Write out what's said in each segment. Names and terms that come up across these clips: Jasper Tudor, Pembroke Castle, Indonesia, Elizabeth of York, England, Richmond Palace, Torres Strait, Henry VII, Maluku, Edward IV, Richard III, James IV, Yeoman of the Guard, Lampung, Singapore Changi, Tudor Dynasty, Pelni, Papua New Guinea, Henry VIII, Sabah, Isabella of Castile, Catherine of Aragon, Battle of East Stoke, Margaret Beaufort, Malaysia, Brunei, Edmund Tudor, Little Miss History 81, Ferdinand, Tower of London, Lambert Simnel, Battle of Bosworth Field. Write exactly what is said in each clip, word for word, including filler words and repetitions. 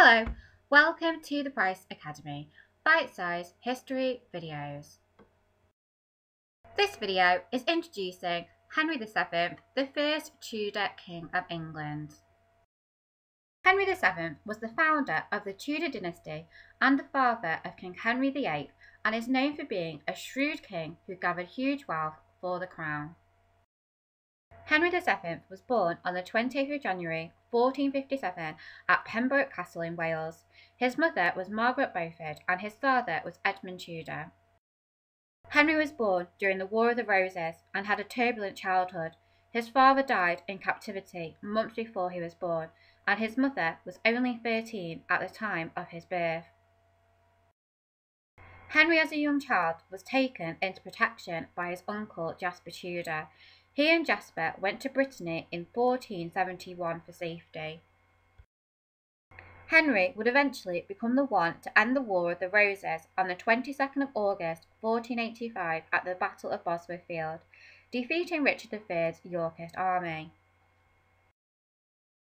Hello, welcome to the Price Academy, bite-sized history videos. This video is introducing Henry the seventh, the first Tudor King of England. Henry the seventh was the founder of the Tudor dynasty and the father of King Henry the eighth, and is known for being a shrewd king who gathered huge wealth for the crown. Henry the seventh was born on the twentieth of January fourteen fifty-seven at Pembroke Castle in Wales. His mother was Margaret Beaufort and his father was Edmund Tudor. Henry was born during the War of the Roses and had a turbulent childhood. His father died in captivity months before he was born, and his mother was only thirteen at the time of his birth. Henry, as a young child, was taken into protection by his uncle Jasper Tudor. He and Jasper went to Brittany in fourteen seventy-one for safety. Henry would eventually become the one to end the War of the Roses on the twenty-second of August fourteen eighty-five at the Battle of Bosworth Field, defeating Richard the third's Yorkist army.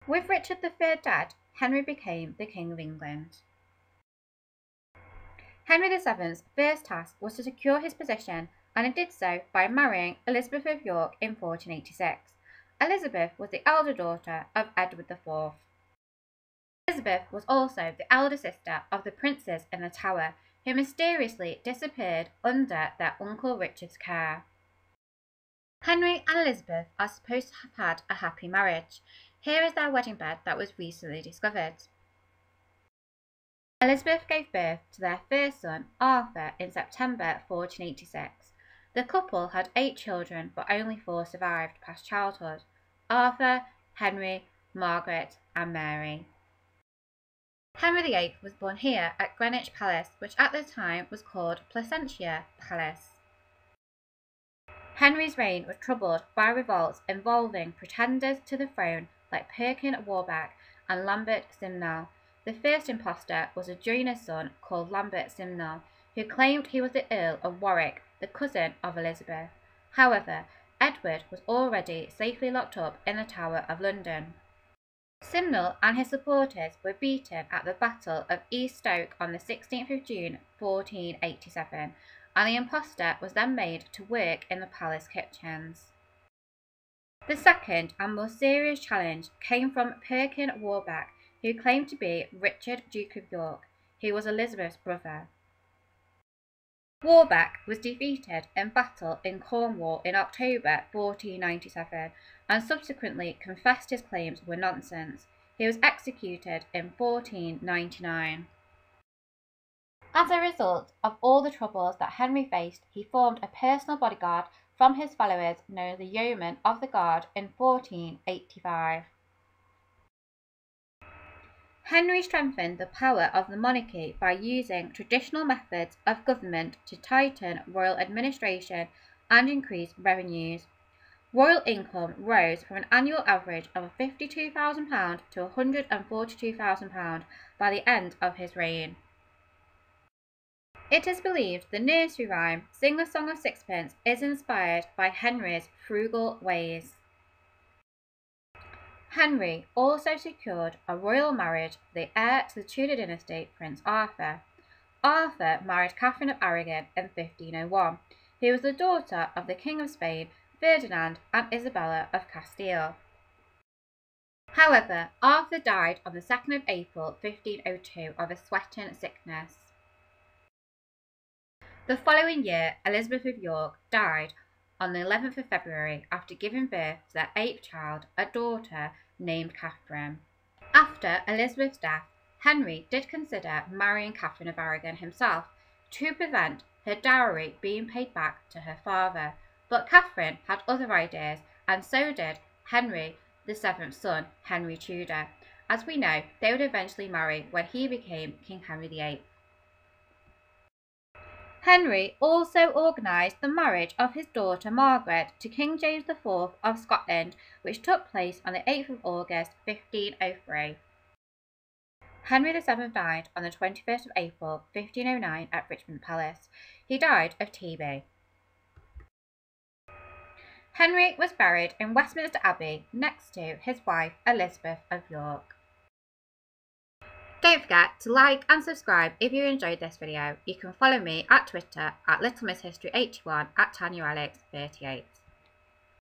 With Richard the third dead, Henry became the King of England. Henry the seventh's first task was to secure his position, and he did so by marrying Elizabeth of York in fourteen eighty-six. Elizabeth was the elder daughter of Edward the fourth. Elizabeth was also the elder sister of the princes in the Tower, who mysteriously disappeared under their uncle Richard's care. Henry and Elizabeth are supposed to have had a happy marriage. Here is their wedding bed that was recently discovered. Elizabeth gave birth to their first son, Arthur, in September fourteen eighty-six. The couple had eight children, but only four survived past childhood: Arthur, Henry, Margaret and Mary. Henry the eighth was born here at Greenwich Palace, which at the time was called Placentia Palace. Henry's reign was troubled by revolts involving pretenders to the throne like Perkin Warbeck and Lambert Simnel. The first impostor was a joiner's son called Lambert Simnel, who claimed he was the Earl of Warwick, the cousin of Elizabeth. However, Edward was already safely locked up in the Tower of London. Simnel and his supporters were beaten at the Battle of East Stoke on the sixteenth of June fourteen eighty-seven, and the impostor was then made to work in the palace kitchens. The second and more serious challenge came from Perkin Warbeck, who claimed to be Richard, Duke of York, who was Elizabeth's brother. Warbeck was defeated in battle in Cornwall in October fourteen ninety-seven, and subsequently confessed his claims were nonsense. He was executed in fourteen ninety-nine. As a result of all the troubles that Henry faced, he formed a personal bodyguard from his followers known as the Yeoman of the Guard in fourteen eighty-five. Henry strengthened the power of the monarchy by using traditional methods of government to tighten royal administration and increase revenues. Royal income rose from an annual average of fifty-two thousand pounds to one hundred and forty-two thousand pounds by the end of his reign. It is believed the nursery rhyme, "Sing a Song of Sixpence," is inspired by Henry's frugal ways. Henry also secured a royal marriage for the heir to the Tudor dynasty, Prince Arthur. Arthur married Catherine of Aragon in fifteen oh one, who was the daughter of the King of Spain, Ferdinand, and Isabella of Castile. However, Arthur died on the second of April fifteen oh two of a sweating sickness. The following year, Elizabeth of York died on the eleventh of February after giving birth to their eighth child, a daughter named Catherine. After Elizabeth's death, Henry did consider marrying Catherine of Aragon himself to prevent her dowry being paid back to her father, but Catherine had other ideas, and so did Henry the seventh's son, Henry Tudor. As we know, they would eventually marry when he became King Henry the eighth. Henry also organised the marriage of his daughter Margaret to King James the fourth of Scotland, which took place on the eighth of August fifteen oh three. Henry the seventh died on the twenty-first of April fifteen oh nine at Richmond Palace. He died of T B. Henry was buried in Westminster Abbey next to his wife Elizabeth of York. Don't forget to like and subscribe if you enjoyed this video. You can follow me at Twitter at Little Miss History eighty-one, at Tanya Alex thirty-eight.